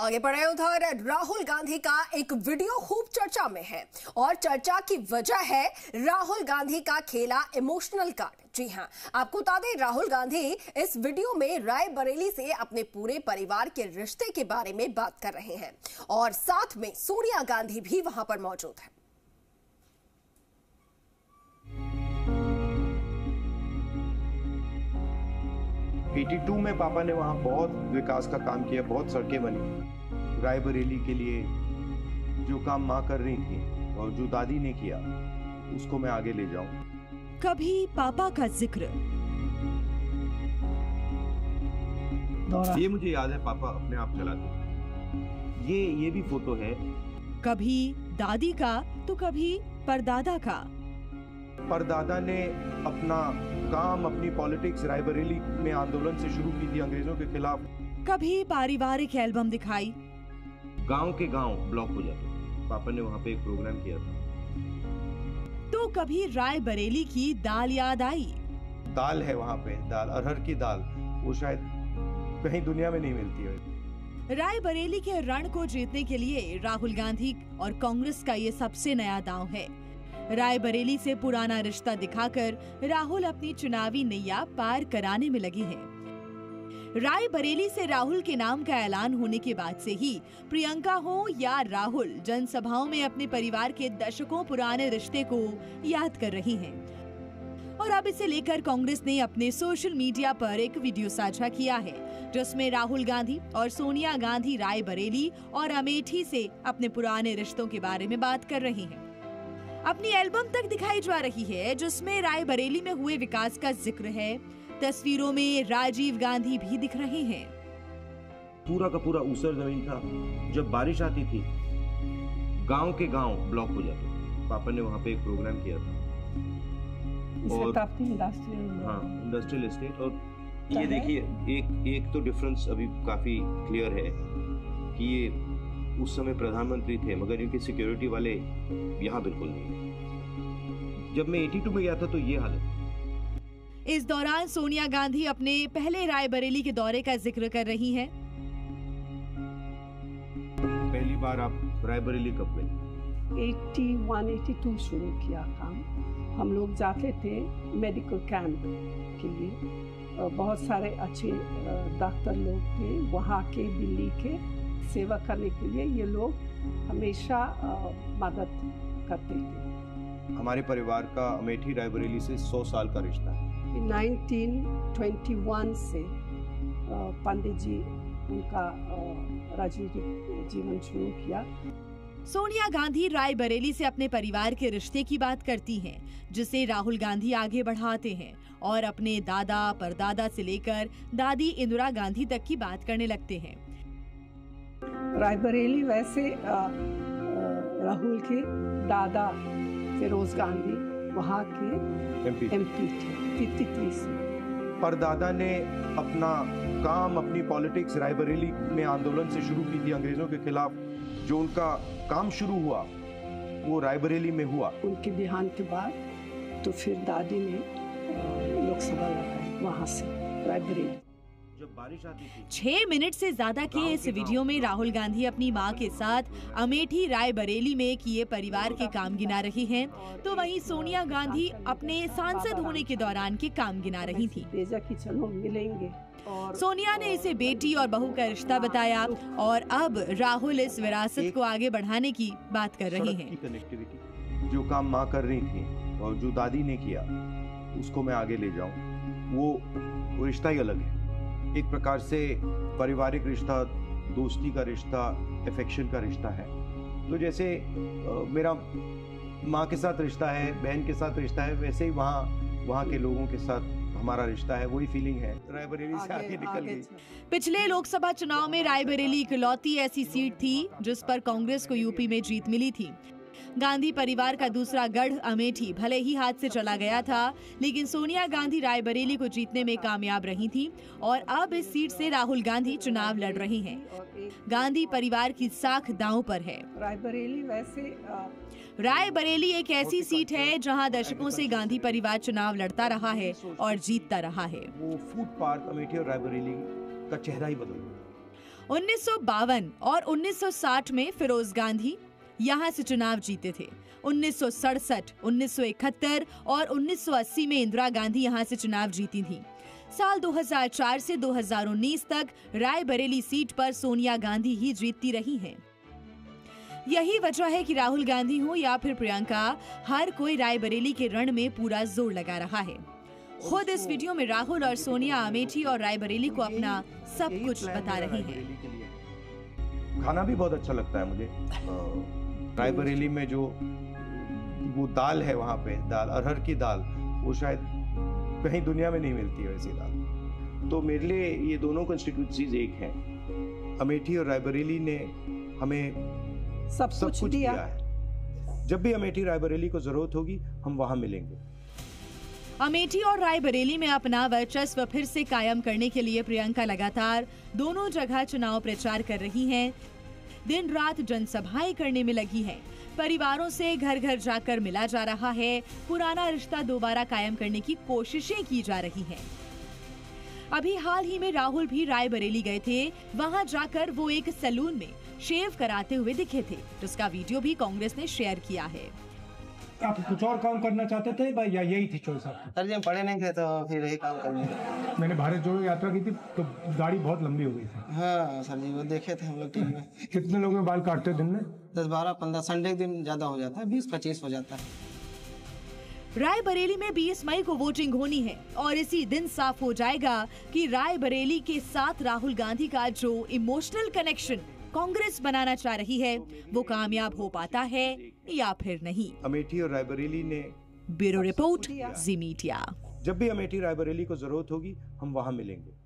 आगे बढ़े। उधर राहुल गांधी का एक वीडियो खूब चर्चा में है और चर्चा की वजह है राहुल गांधी का खेला इमोशनल कार्ड। जी हाँ, आपको बता दें, राहुल गांधी इस वीडियो में रायबरेली से अपने पूरे परिवार के रिश्ते के बारे में बात कर रहे हैं और साथ में सोनिया गांधी भी वहां पर मौजूद है। PT2 में पापा ने वहाँ बहुत विकास का काम किया, बहुत सड़कें बनी। रायबरेली के लिए जो काम माँ कर रही थी और जो दादी ने किया उसको मैं आगे ले जाऊं। कभी पापा का जिक्र, ये मुझे याद है पापा अपने आप चलाते। ये भी फोटो है, कभी दादी का तो कभी परदादा का। परदादा ने अपना काम, अपनी पॉलिटिक्स रायबरेली में आंदोलन से शुरू की थी अंग्रेजों के खिलाफ। कभी पारिवारिक एल्बम दिखाई, गांव के गांव ब्लॉक हो जाते, पापा ने वहां पे एक प्रोग्राम किया था। तो कभी रायबरेली की दाल याद आई, दाल है वहां पे, दाल अरहर की दाल, वो शायद कहीं दुनिया में नहीं मिलती है। रायबरेली के रण को जीतने के लिए राहुल गांधी और कांग्रेस का ये सबसे नया दांव है। रायबरेली से पुराना रिश्ता दिखाकर राहुल अपनी चुनावी नैया पार कराने में लगे हैं। रायबरेली से राहुल के नाम का ऐलान होने के बाद से ही प्रियंका हो या राहुल, जनसभाओं में अपने परिवार के दशकों पुराने रिश्ते को याद कर रही हैं। और अब इसे लेकर कांग्रेस ने अपने सोशल मीडिया पर एक वीडियो साझा किया है जिसमें राहुल गांधी और सोनिया गांधी रायबरेली और अमेठी से अपने पुराने रिश्तों के बारे में बात कर रही हैं। अपनी एल्बम तक दिखाई जा रही है जिसमें रायबरेली में हुए विकास का जिक्र है। तस्वीरों में राजीव गांधी भी दिख रहे हैं। पूरा का पूरा ऊसर जमीन था, जब बारिश आती थी गांव के गांव ब्लॉक हो जाते, पापा ने वहां पे एक प्रोग्राम किया था। और हाँ, इंडस्ट्रियल एस्टेट। और ये देखिए, एक तो डिफरेंस अभी काफी क्लियर है कि ये उस समय प्रधानमंत्री थे मगर इनकी सिक्योरिटी वाले यहाँ बिल्कुल नहीं। जब मैं 82 में गया था तो ये हालत। इस दौरान सोनिया गांधी अपने पहले रायबरेली के दौरे का जिक्र कर रही हैं। पहली बार आप रायबरेली कब में? 81, 82 शुरू किया काम। हम लोग जाते थे मेडिकल कैंप के लिए, बहुत सारे अच्छे डॉक्टर लोग थे वहाँ के, दिल्ली के, सेवा करने के लिए ये लोग हमेशा मदद करते थे। हमारे परिवार का अमेठी रायबरेली से 100 साल का रिश्ता है। 1921 से पंडित जी उनका राजनीतिक जीवन शुरू किया। सोनिया गांधी रायबरेली से अपने परिवार के रिश्ते की बात करती हैं, जिसे राहुल गांधी आगे बढ़ाते हैं और अपने दादा परदादा से लेकर दादी इंदिरा गांधी तक की बात करने लगते हैं। रायबरेली वैसे राहुल के दादा फिरोज गांधी वहाँ के MP थे। परदादा ने अपना काम, अपनी पॉलिटिक्स रायबरेली में आंदोलन से शुरू की थी अंग्रेजों के खिलाफ। जो उनका काम शुरू हुआ वो रायबरेली में हुआ। उनके देहांत के बाद तो फिर दादी ने लोकसभा लगाई वहाँ से रायबरेली। 6 मिनट से ज्यादा के इस वीडियो में राहुल गांधी अपनी मां के साथ अमेठी रायबरेली में किए परिवार के काम गिना रही हैं, तो वहीं सोनिया गांधी अपने सांसद होने के दौरान के काम गिना रही थी। सोनिया ने इसे बेटी और बहू का रिश्ता बताया और अब राहुल इस विरासत को आगे बढ़ाने की बात कर रही है। जो काम माँ कर रही थी और जो दादी ने किया उसको मैं आगे ले जाऊँ, वो रिश्ता ही अलग है। एक प्रकार से पारिवारिक रिश्ता, दोस्ती का रिश्ता, अफेक्शन का रिश्ता है। तो जैसे मेरा माँ के साथ रिश्ता है, बहन के साथ रिश्ता है, वैसे ही वहाँ के लोगों के साथ हमारा रिश्ता है, वही फीलिंग है। रायबरेली से आगे निकल गई। पिछले लोकसभा चुनाव में रायबरेली इकलौती ऐसी सीट थी जिस पर कांग्रेस को यूपी में जीत मिली थी। गांधी परिवार का दूसरा गढ़ अमेठी भले ही हाथ से चला गया था, लेकिन सोनिया गांधी रायबरेली को जीतने में कामयाब रही थीं और अब इस सीट से राहुल गांधी चुनाव लड़ रहे हैं। गांधी परिवार की साख दांव पर है। रायबरेली वैसे रायबरेली एक ऐसी सीट है जहां दशकों से गांधी परिवार चुनाव लड़ता रहा है और जीतता रहा है। वो फूड पार्क अमेठी और रायबरेली का चेहरा ही बदल गया। 1952 और 1960 में फिरोज गांधी यहाँ से चुनाव जीते थे। 1967, 1971 और 1980 में इंदिरा गांधी यहाँ से चुनाव जीती थी। साल 2004 से 2019 तक रायबरेली सीट पर सोनिया गांधी ही जीतती रही हैं। यही वजह है कि राहुल गांधी हो या फिर प्रियंका, हर कोई रायबरेली के रण में पूरा जोर लगा रहा है। खुद इस वीडियो में राहुल और सोनिया अमेठी और रायबरेली को अपना सब कुछ बता रही हैं। खाना भी बहुत अच्छा लगता है मुझे। रायबरेली में जो वो दाल है, वहाँ पे दाल, अरहर की दाल, वो शायद कहीं दुनिया में नहीं मिलती है वैसी दाल। तो मेरे लिए ये दोनों कंस्टिट्यूएंसीज एक हैं। अमेठी और रायबरेली ने हमें सब कुछ दिया है। जब भी अमेठी रायबरेली को जरूरत होगी, हम वहाँ मिलेंगे। अमेठी और रायबरेली में अपना वर्चस्व फिर से कायम करने के लिए प्रियंका लगातार दोनों जगह चुनाव प्रचार कर रही है। दिन रात जनसभाएं करने में लगी हैं। परिवारों से घर घर जाकर मिला जा रहा है। पुराना रिश्ता दोबारा कायम करने की कोशिशें की जा रही हैं। अभी हाल ही में राहुल भी रायबरेली गए थे। वहां जाकर वो एक सैलून में शेव कराते हुए दिखे थे, जिसका वीडियो भी कांग्रेस ने शेयर किया है। आप कुछ और काम करना चाहते थे भाई, या यही थी चॉइस आपकी? सर जी, हम पढ़े नहीं थे तो फिर यही काम करने लगे। मैंने भारत जोड़ो यात्रा की थी तो गाड़ी बहुत लंबी हो गई थी। हाँ सर जी, वो देखे थे हम लोग टीवी में। कितने लोग बाल काटते दिन में? 10, 12, 15। संडे के दिन ज्यादा हो जाता है, 20, 25 हो जाता है। रायबरेली में 20 मई को वोटिंग होनी है और इसी दिन साफ हो जाएगा कि रायबरेली के साथ राहुल गांधी का जो इमोशनल कनेक्शन कांग्रेस बनाना चाह रही है, वो कामयाब हो पाता है या फिर नहीं। अमेठी और रायबरेली ने, ब्यूरो रिपोर्ट, जी मीडिया। जब भी अमेठी रायबरेली को जरूरत होगी, हम वहाँ मिलेंगे।